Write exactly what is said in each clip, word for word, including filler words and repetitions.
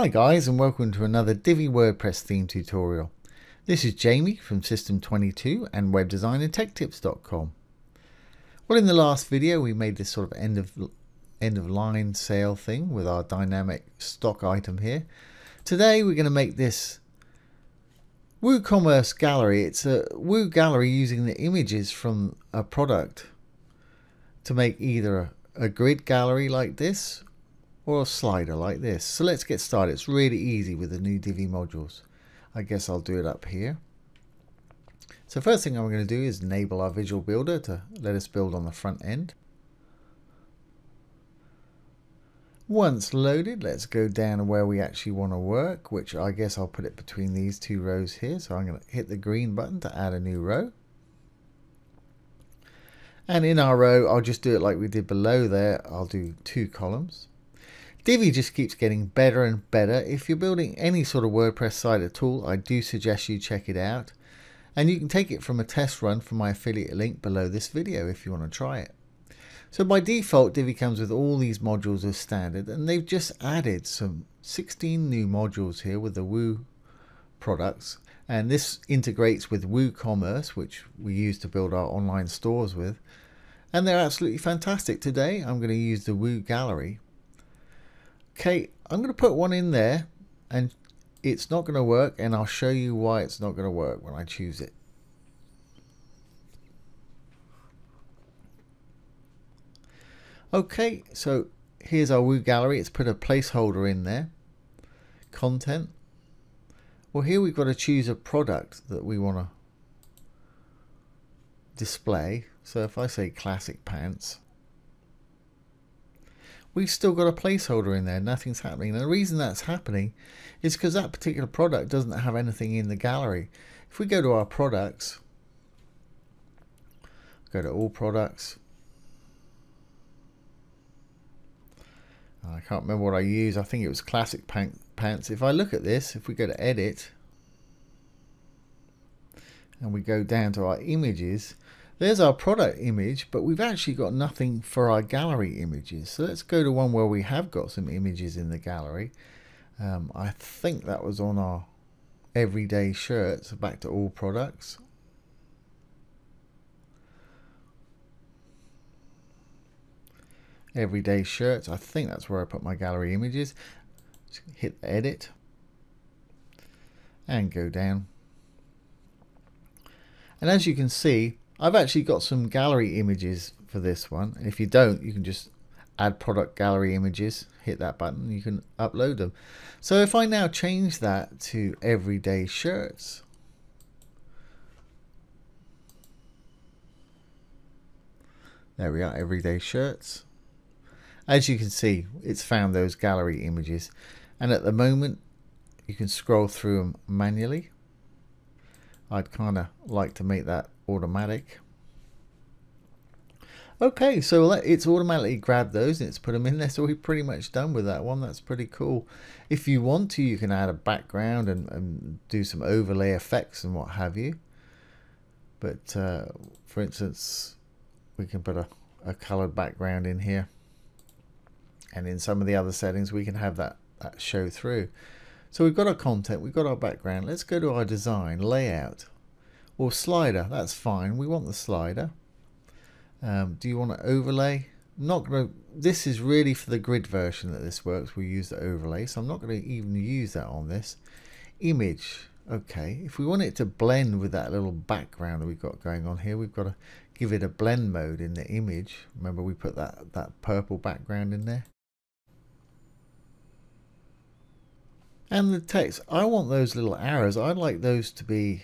Hi guys and welcome to another Divi WordPress theme tutorial. This is Jamie from System twenty-two and Webdesign and tech tips dot com. Well, in the last video we made this sort of end of end of line sale thing with our dynamic stock item here. Today we're going to make this WooCommerce gallery. It's a Woo gallery using the images from a product to make either a, a grid gallery like this or a slider like this. So let's get started. It's really easy with the new Divi modules. I guess I'll do it up here. So first thing I'm going to do is enable our visual builder to let us build on the front end. Once loaded, let's go down to where we actually want to work, which I guess I'll put it between these two rows here. So I'm going to hit the green button to add a new row. And in our row, I'll just do it like we did below there. I'll do two columns. Divi just keeps getting better and better. If you're building any sort of WordPress site at all, I do suggest you check it out. And you can take it from a test run from my affiliate link below this video if you want to try it. So by default, Divi comes with all these modules as standard, and they've just added some sixteen new modules here with the Woo products. And this integrates with WooCommerce, which we use to build our online stores with. And they're absolutely fantastic. Today, I'm going to use the WooGallery. Okay, I'm going to put one in there, and it's not going to work, and I'll show you why it's not going to work when I choose it. Okay, so here's our WooGallery. It's put a placeholder in there. Content. Well, here we've got to choose a product that we want to display. So if I say classic pants, we've still got a placeholder in there. Nothing's happening. And the reason that's happening is because that particular product doesn't have anything in the gallery. If we go to our products, go to all products. I can't remember what I used. I think it was classic pants. If I look at this, if we go to edit and we go down to our images, there's our product image, but we've actually got nothing for our gallery images. So let's go to one where we have got some images in the gallery. Um, I think that was on our everyday shirts. Back to all products. Everyday shirts. I think that's where I put my gallery images. Just hit edit and go down. And as you can see, I've actually got some gallery images for this one. And if you don't, you can just add product gallery images, hit that button, and you can upload them. So if I now change that to everyday shirts, there we are, everyday shirts. As you can see, it's found those gallery images, and at the moment you can scroll through them manually. I'd kind of like to make that automatic. Okay, so it's automatically grabbed those and it's put them in there, so we're pretty much done with that one. That's pretty cool. If you want to, you can add a background and, and do some overlay effects and what have you. But uh, for instance, we can put a, a colored background in here. And in some of the other settings, we can have that, that show through. So we've got our content, we've got our background. Let's go to our design, layout, or slider. That's fine. We want the slider. Um, do you want to overlay? I'm not going to. This is really for the grid version that this works. We use the overlay, so I'm not going to even use that on this. Image. Okay. If we want it to blend with that little background that we've got going on here, we've got to give it a blend mode in the image. Remember, we put that that purple background in there. And the text, I want those little arrows, I'd like those to be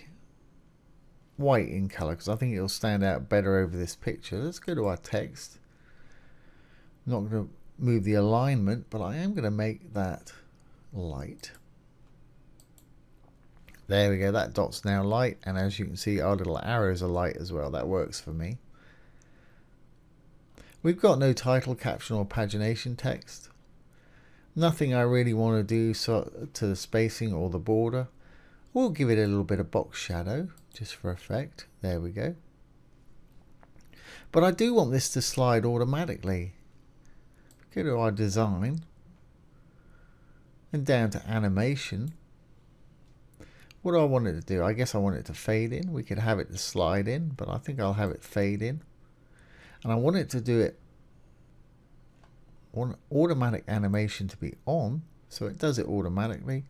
white in color because I think it'll stand out better over this picture. Let's go to our text. I'm not going to move the alignment, but I am going to make that light. There we go, that dot's now light, and as you can see, our little arrows are light as well. That works for me. We've got no title, caption, or pagination text. Nothing I really want to do so to the spacing or the border. We'll give it a little bit of box shadow just for effect. There we go. But I do want this to slide automatically. Go to our design. and down to animation. What do I want it to do? I guess I want it to fade in. We could have it to slide in, but I think I'll have it fade in. And I want it to do it on automatic animation to be on, so it does it automatically.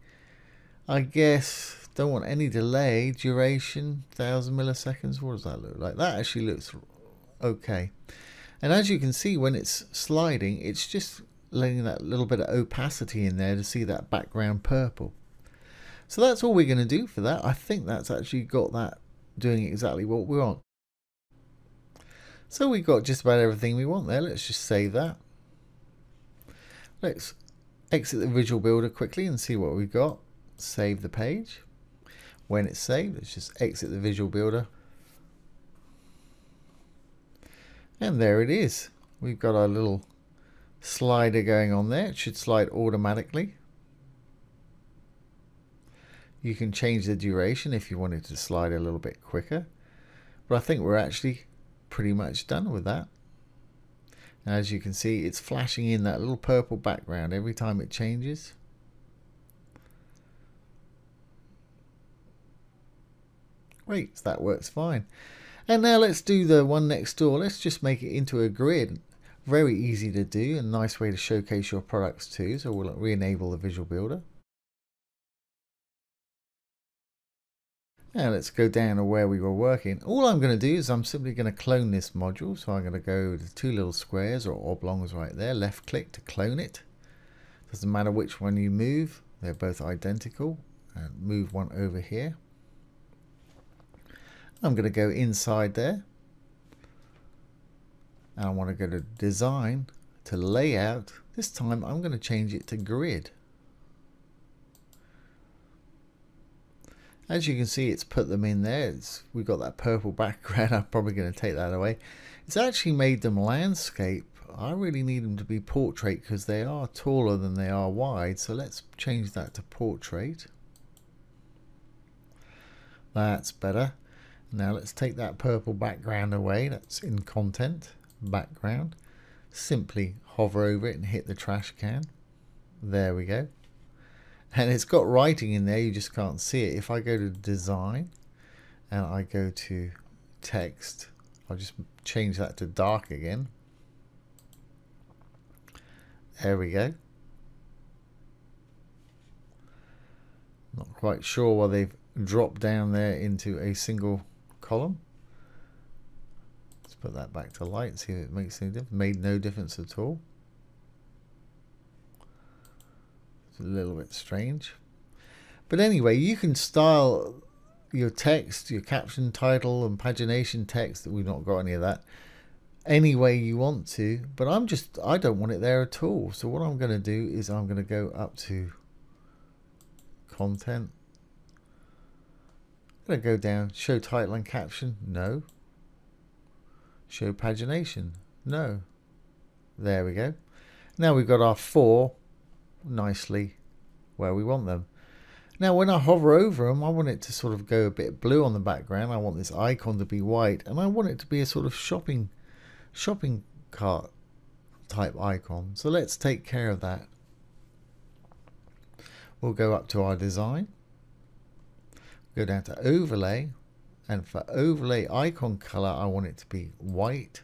I guess don't want any delay, duration, one thousand milliseconds. What does that look like? That actually looks okay. And as you can see, when it's sliding, it's just letting that little bit of opacity in there to see that background purple. So that's all we're going to do for that. I think that's actually got that doing exactly what we want. So we've got just about everything we want there. Let's just save that. Let's exit the visual builder quickly and see what we've got. Save the page. When it's saved, let's just exit the visual builder. And there it is. We've got our little slider going on there. It should slide automatically. You can change the duration if you wanted to slide a little bit quicker. But I think we're actually pretty much done with that. And as you can see, it's flashing in that little purple background every time it changes. Great, that works fine. And now let's do the one next door. Let's just make it into a grid. Very easy to do and nice way to showcase your products too. So we'll re-enable the visual builder. Now let's go down to where we were working. All I'm going to do is I'm simply going to clone this module. So I'm going to go to two little squares or oblongs right there. Left click to clone it. Doesn't matter which one you move. They're both identical. And move one over here. I'm going to go inside there. And I want to go to design, to layout. This time I'm going to change it to grid. As you can see, it's put them in there. It's, we've got that purple background. I'm probably going to take that away. It's actually made them landscape. I really need them to be portrait because they are taller than they are wide. So let's change that to portrait. That's better. Now let's take that purple background away. That's in content, background. Simply hover over it and hit the trash can. There we go. And it's got writing in there, you just can't see it. If I go to design and I go to text, I'll just change that to dark again. There we go. Not quite sure why they've dropped down there into a single column. Let's put that back to light, see if it makes any difference. Made no difference at all. A little bit strange, but anyway, you can style your text, your caption, title and pagination text. That we've not got any of that, any way you want to, but I'm just I don't want it there at all. So what I'm going to do is I'm going to go up to content. I'm going to go down, show title and caption, no. Show pagination, no. There we go. Now we've got our four nicely where we want them. Now when I hover over them, I want it to sort of go a bit blue on the background. I want this icon to be white and I want it to be a sort of shopping shopping cart type icon. So let's take care of that. We'll go up to our design, go down to overlay, and for overlay icon color I want it to be white.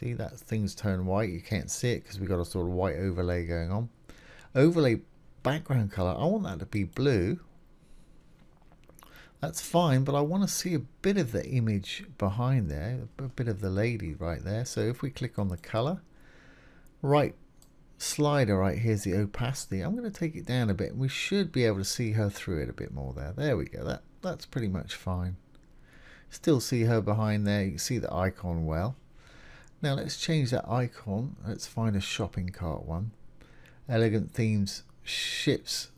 See that thing's turned white. You can't see it because we've got a sort of white overlay going on. Overlay background color, I want that to be blue. That's fine, but I want to see a bit of the image behind there, a bit of the lady right there. So if we click on the color, right slider right here's the opacity. I'm going to take it down a bit and we should be able to see her through it a bit more there. There we go. That that's pretty much fine. Still see her behind there. You can see the icon well. Now let's change that icon. Let's find a shopping cart one. Elegant Themes ships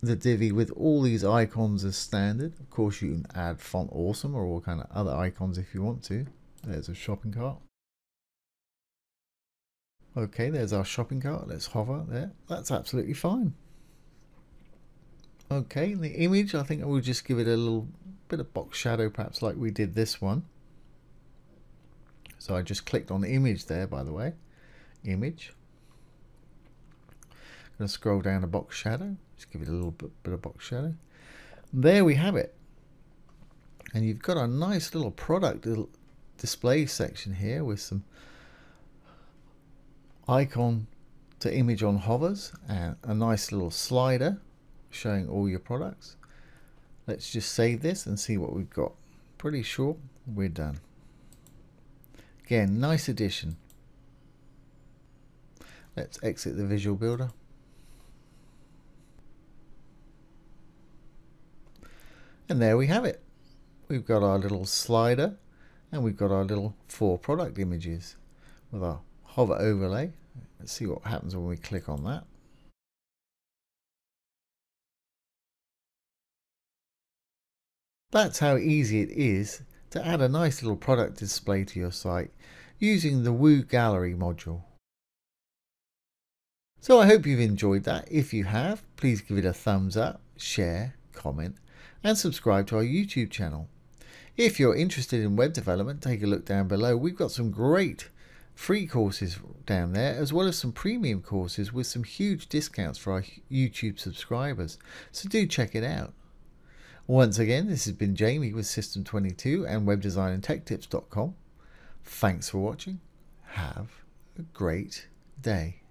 the Divi with all these icons as standard. Of course you can add Font Awesome or all kind of other icons if you want to. There's a shopping cart. Okay, there's our shopping cart. Let's hover there. That's absolutely fine. Okay, the image, I think I will just give it a little bit of box shadow perhaps like we did this one. So I just clicked on the image there, by the way, image. I'm going to scroll down a box shadow. Just give it a little bit, bit of box shadow. There we have it. And you've got a nice little product little display section here with some icon to image on hovers and a nice little slider showing all your products. Let's just save this and see what we've got. Pretty sure we're done. Again, nice addition. Let's exit the visual builder. And there we have it. We've got our little slider and we've got our little four product images with our hover overlay. Let's see what happens when we click on that. That's how easy it is to add a nice little product display to your site using the WooGallery module. So I hope you've enjoyed that. If you have, please give it a thumbs up, share, comment, and subscribe to our YouTube channel. If you're interested in web development, take a look down below. We've got some great free courses down there, as well as some premium courses with some huge discounts for our YouTube subscribers. So do check it out. Once again, this has been Jamie with System twenty-two and Webdesign and tech tips dot com. Thanks for watching. Have a great day.